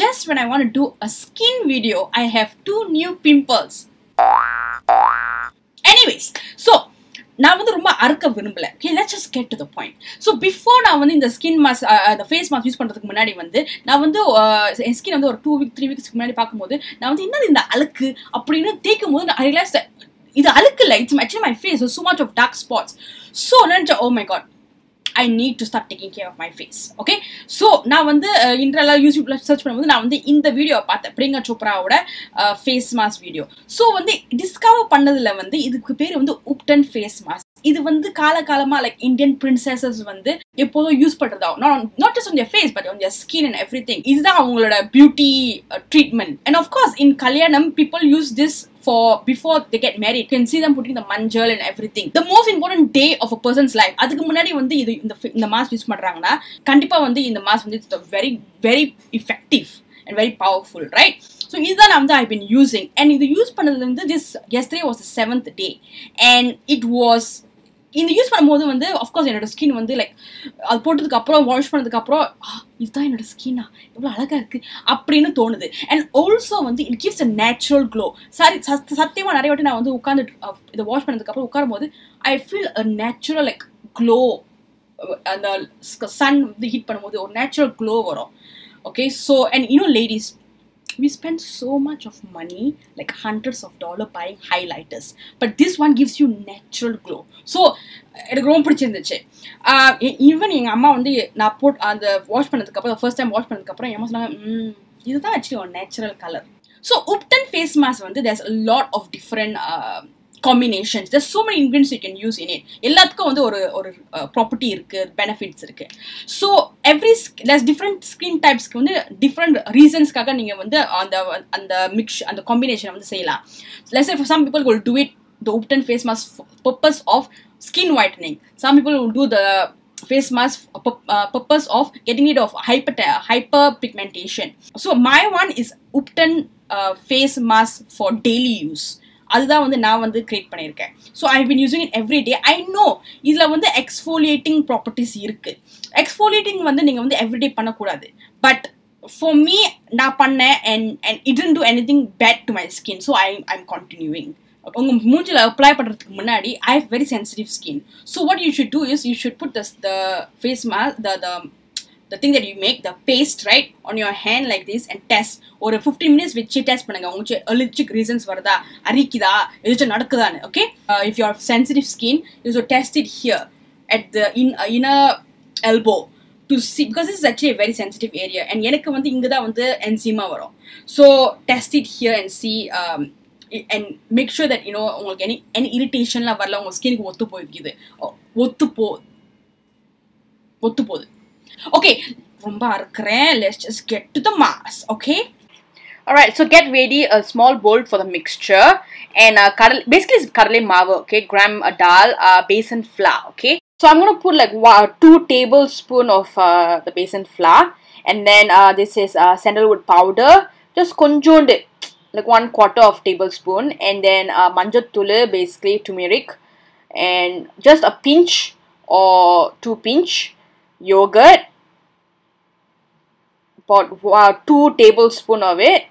Just when I want to do a skin video, I have two new pimples. Anyways, so okay, let's just get to the point. So before I use the skin mask, the face mask use pannathukku munadi vande na vandu skin vandu or 2 week 3 weeks munadi paakumbodhu na vandu enna indha alukku appadina theekumbodhu I realized that idu alukku illa, it's actually my face, so much of dark spots. So oh my god, I need to start taking care of my face. Okay, so now on the YouTube search now in the video Priyanka Chopra face mask video. So when they discover pandadilla vande idukku peru vande Ubtan face mask. This is like Indian princesses use not just on their face but on their skin and everything. This is their beauty treatment. And of course in Kalyanam people use this for before they get married. You can see them putting the manjal and everything. The most important day of a person's life. That's why the mask use the mask is very effective and very powerful, right? So this is what I've been using, and yesterday was the 7th day, and it was in the use pannumbodhu, of course enada skin vande like adu pottadukku apra wash pannadukku apra idha enada skin ah evlo alaga irukku appadinu thonudhu, and also it gives a natural glow. Sari satyama nariya vatta na vande ukkandu idha wash pannadukku apra ukkarumbodhu I feel a natural like glow, and the sun the heat pannumbodhu a natural glow varum. Okay, so and you know ladies, we spend so much of money, like $100s buying highlighters, but this one gives you natural glow. So it grown pidichirunduche. Even enga amma vande na put and wash pannadukku appo the first time wash pannadukku appo amma solanga idu tha actually a natural color. So Ubtan face mask vande there's a lot of different combinations. There's so many ingredients you can use in it. Ellathukku vande or property irukku, benefits irukku. So every there's different skin types ku vande different reasons kaga neenga vande and the mix and the combination vande seiyalam. Let's say for some people will do it the Ubtan face mask for purpose of skin whitening. Some people will do the face mask purpose of getting rid of hyperpigmentation. So my one is Ubtan face mask for daily use. So I have been using it every day. I know this is exfoliating properties. Exfoliating every day, but for me, and it didn't do anything bad to my skin, so I'm continuing. I have very sensitive skin, so what you should do is you should put the face mask, the thing that you make, the paste, right, on your hand like this and test. Over 15 minutes which test panunga unga allergic reasons varada arikida edhu nadakudha. Okay, if you have sensitive skin, you should test it here at the inner elbow to see, because this is actually a very sensitive area, and enakku vande inga da vande eczema varum. So test it here and see, and make sure that you know ungalku any irritation la varala, unga skin ku ottu poyirukidu. Okay, let's just get to the mask. Okay, alright, so get ready a small bowl for the mixture, and basically it's kadale maavu, okay, gram dal, besan flour. Okay, so I'm going to put like 2 tablespoons of the besan flour, and then this is sandalwood powder, just konjonde like 1/4 tablespoon, and then manjathul, basically turmeric, and just a pinch or 2 pinch yogurt, about 2 tablespoons of it,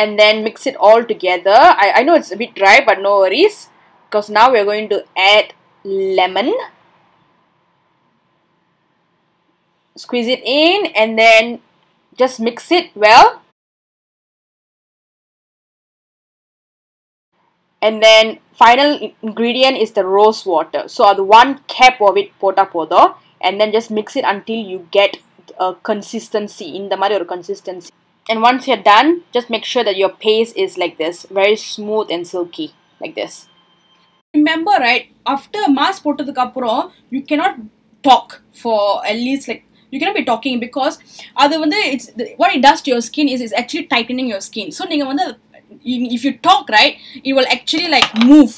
and then mix it all together. I know it's a bit dry, but no worries, because now we're going to add lemon, squeeze it in, and then just mix it well, and then final ingredient is the rose water. So the 1 cap of it pota podo, and then just mix it until you get a consistency in the mari or consistency. And once you're done, just make sure that your paste is like this, very smooth and silky, like this. Remember, right, after mask potadukku appuram you cannot talk for at least like you cannot be talking, because it's what it does to your skin is it's actually tightening your skin. So neenga vanda if you talk, right, it will actually like move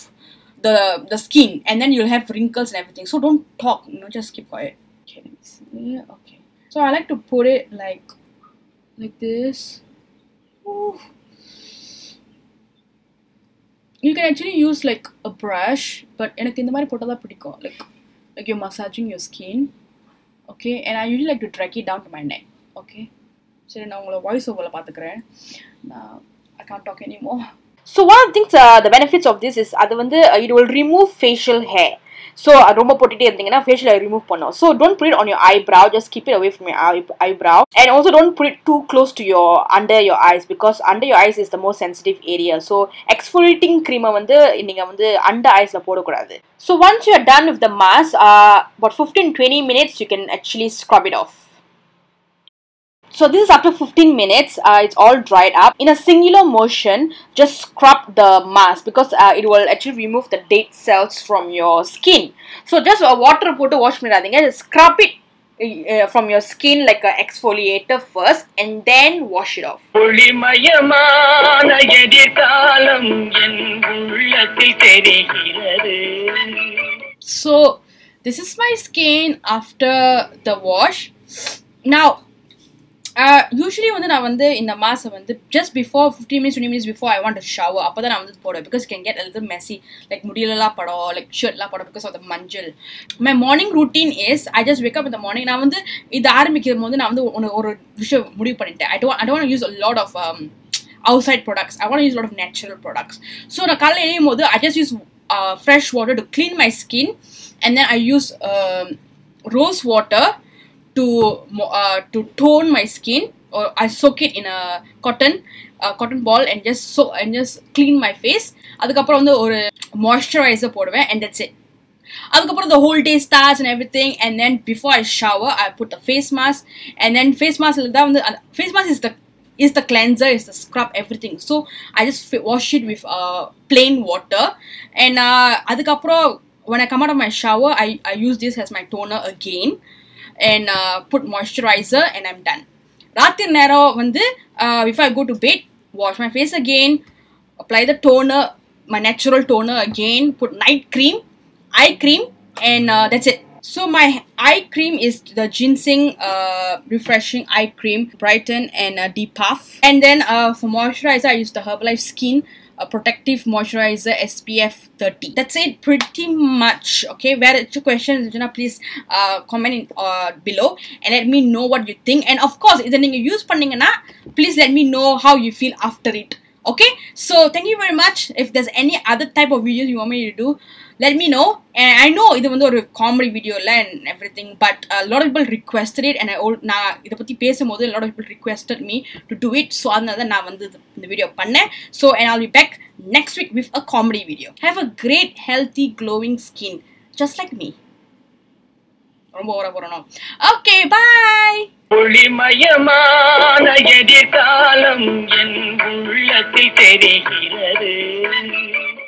the skin, and then you'll have wrinkles and everything. So don't talk, you know, just keep quiet. Okay, let me see. Okay, so I like to put it like this. Ooh. You can actually use like a brush, but like you're massaging your skin. okay, and I usually like to drag it down to my neck, okay. So now I'm going to voice over. I can't talk anymore. So one of the things, the benefits of this is it will remove facial hair. So facial remove. So don't put it on your eyebrow, just keep it away from your eyebrow, and also don't put it too close to your under your eyes, because under your eyes is the most sensitive area. So exfoliating cream under eyes. So once you are done with the mask, about 15-20 minutes you can actually scrub it off. So this is after 15 minutes, it's all dried up. In a singular motion, just scrub the mask, because it will actually remove the dead cells from your skin. So just a water photo wash, just scrub it from your skin like an exfoliator first and then wash it off. So this is my skin after the wash. Now, usually in the mask just before 15 minutes 20 minutes before I want to shower, because it can get a little messy, like shirt because of the manjal. My morning routine is I just wake up in the morning, and I don't want to use a lot of outside products. I want to use a lot of natural products. So I just use fresh water to clean my skin, and then I use rose water to tone my skin, or I soak it in a cotton ball and just soak and just clean my face. Adukapra moisturizer poduven, and that's it. Adukapra the whole day starts and everything, and then before I shower, I put the face mask, and then face mask is the cleanser, is the scrub, everything. So I just wash it with plain water, and adukapra when I come out of my shower, I use this as my toner again, and put moisturizer, and I'm done. If I go to bed, wash my face again, apply the toner, my natural toner again, put night cream, eye cream, and that's it. So my eye cream is the Ginseng Refreshing Eye Cream, Brighten and Depuff. And then for moisturizer, I use the Herbalife Skin Protective Moisturizer SPF 30. That's it, pretty much. Okay, where it's your question, please comment in, below, and let me know what you think. And of course, if you use it, please let me know how you feel after it. Okay, so thank you very much. If there's any other type of videos you want me to do, let me know. And I know this is a comedy video and everything, but a lot of people requested it, and a lot of people requested me to do it. So and I'll be back next week with a comedy video. Have a great, healthy, glowing skin, just like me. Okay, bye. ஒளிமயமான எதிர்காலம் என் உள்ளத்தில் தெரிகிறது.